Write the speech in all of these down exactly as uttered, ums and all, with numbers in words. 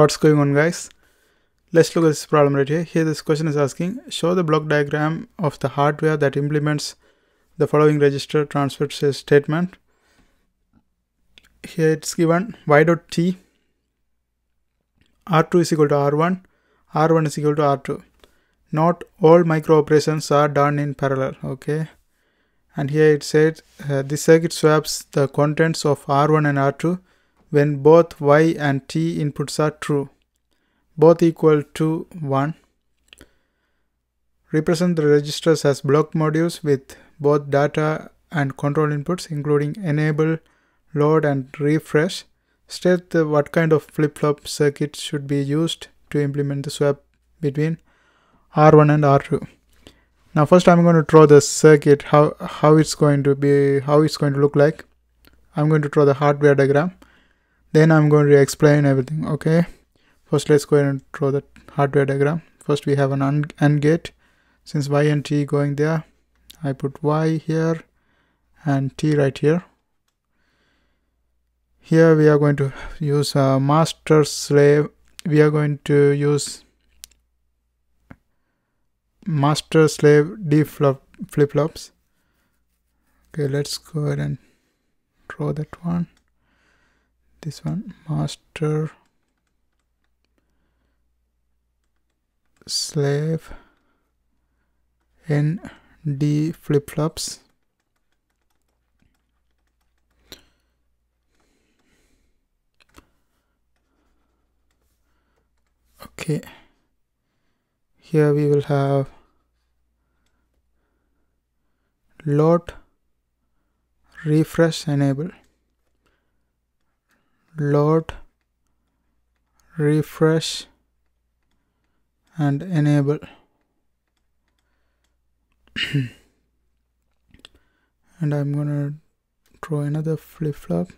What's going on, guys? Let's look at this problem right here. Here this question is asking, show the block diagram of the hardware that implements the following register transfer statement. Here it's given y dot t, r two is equal to r one, r one is equal to r two. Not all micro operations are done in parallel, okay? And here it said uh, this circuit swaps the contents of r one and r two when both y and t inputs are true, both equal to one. Represent the registers as block modules with both data and control inputs, including enable, load, and refresh. State the, what kind of flip-flop circuit should be used to implement the swap between r one and r two. Now first I'm going to draw the circuit, how how it's going to be, how it's going to look like. I'm going to draw the hardware diagram. Then I'm going to explain everything, okay? First, let's go ahead and draw the hardware diagram. First, we have an AND gate. Since Y and T going there, I put Y here and T right here. Here we are going to use a master-slave. We are going to use master-slave D flip-flops. Okay, let's go ahead and draw that one. This one, master slave N D flip-flops. Okay, here we will have load, refresh, enable. Load, refresh, and enable. And I'm gonna draw another flip-flop.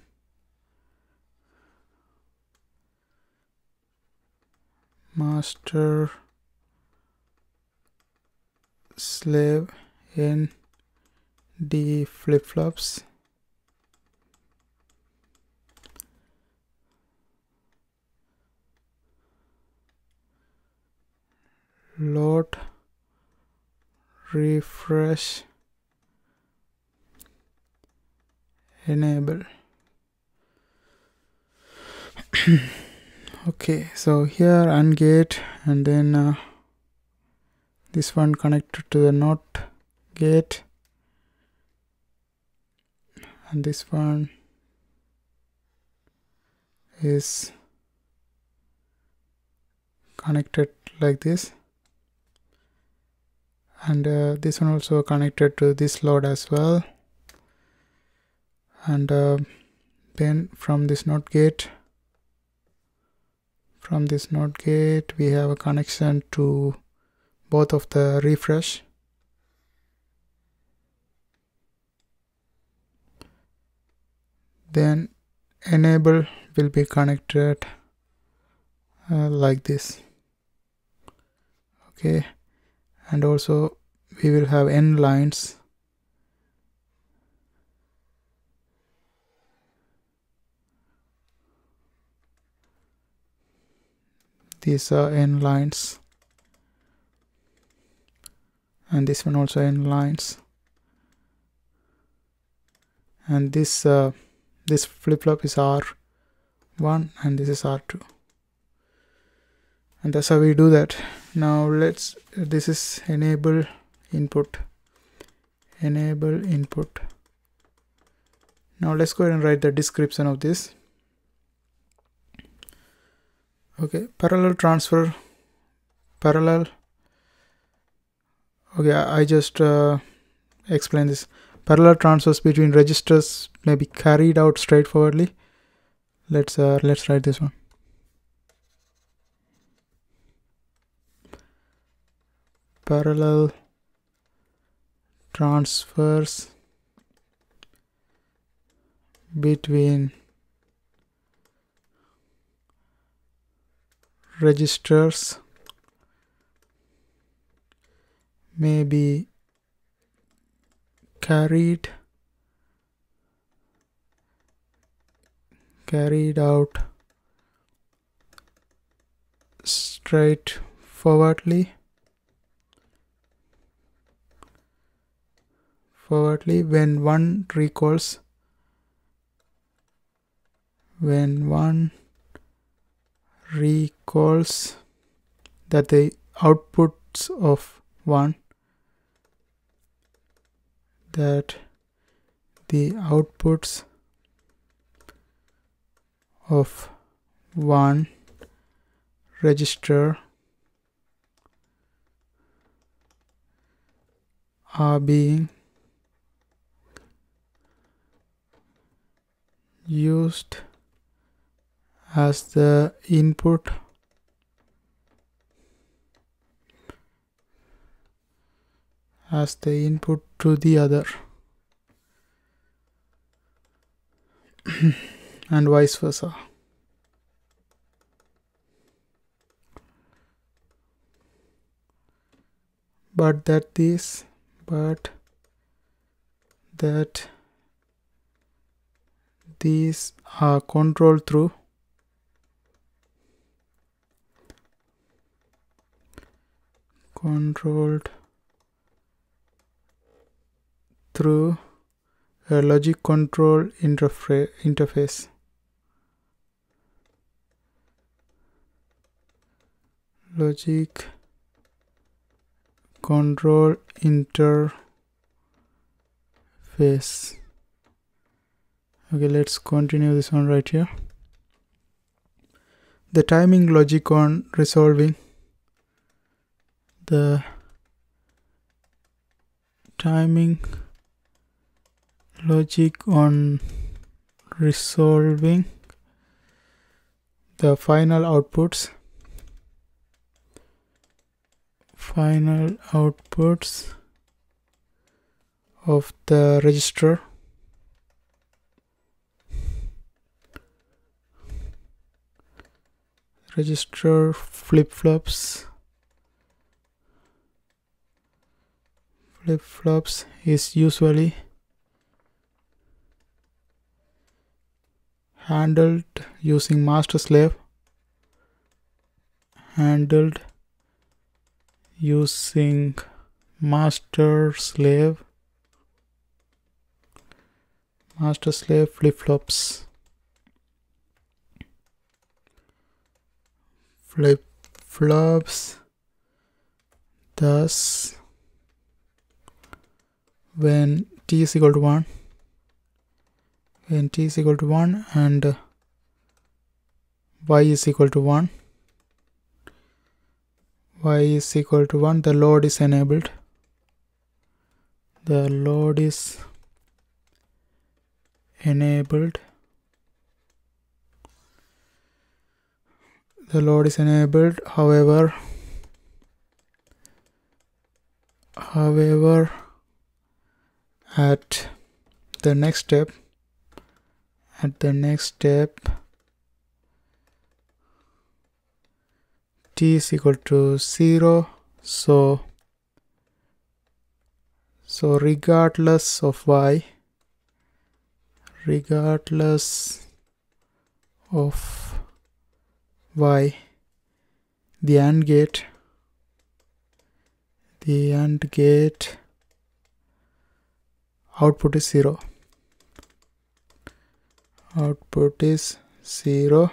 Master slave N D flip-flops. Load, refresh, enable. Okay, so here AND gate, and then uh, this one connected to the NOT gate, and this one is connected like this. And uh, this one also connected to this load as well. And uh, then from this NOT gate, from this NOT gate, we have a connection to both of the refresh. Then enable will be connected uh, like this. Okay. And also we will have N lines. These are N lines. And this one also N lines. And this uh, this flip-flop is R one and this is R two. And that's how we do that. Now let's, this is enable input, enable input. Now let's go ahead and write the description of this. Okay, parallel transfer, parallel. Okay, I just uh, explained this. Parallel transfers between registers may be carried out straightforwardly. Let's uh, let's write this one. Parallel transfers between registers may be carried carried out straight forwardly forwardly when one recalls when one recalls that the outputs of one that the outputs of one register are being used as the input as the input to the other and vice versa. But that this, but that these are controlled through controlled through a logic control interfa interface. Logic control interface. Okay, let's continue this one right here. The timing logic on resolving the timing logic on resolving the final outputs final outputs of the register register flip-flops flip-flops is usually handled using master-slave handled using master-slave master-slave flip-flops flip-flops thus when t is equal to one when t is equal to one and y is equal to one y is equal to one the load is enabled the load is enabled the load is enabled however however at the next step at the next step t is equal to zero, so so regardless of y regardless of y the AND gate the AND gate output is zero output is zero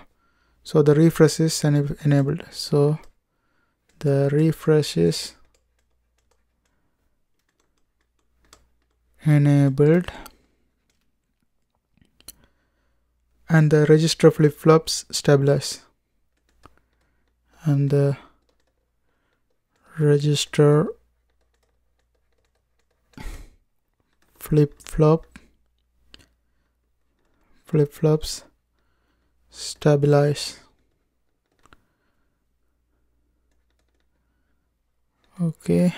so the refresh is enabled so the refresh is enabled and the register flip-flops stabilize and the register flip-flop flip-flops stabilize. Okay,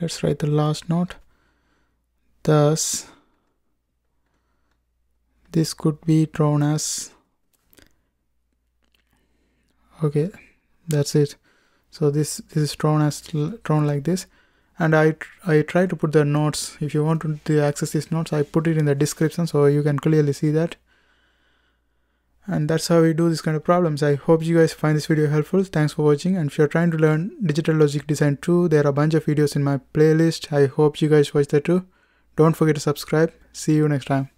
let's write the last note. Thus, this could be drawn as. Okay, that's it. So this this is drawn as drawn like this, and I I try to put the notes. If you want to access these notes, I put it in the description so you can clearly see that. And that's how we do this kind of problems. I hope you guys find this video helpful. Thanks for watching. And if you're trying to learn digital logic design too, there are a bunch of videos in my playlist. I hope you guys watch that too. Don't forget to subscribe. See you next time.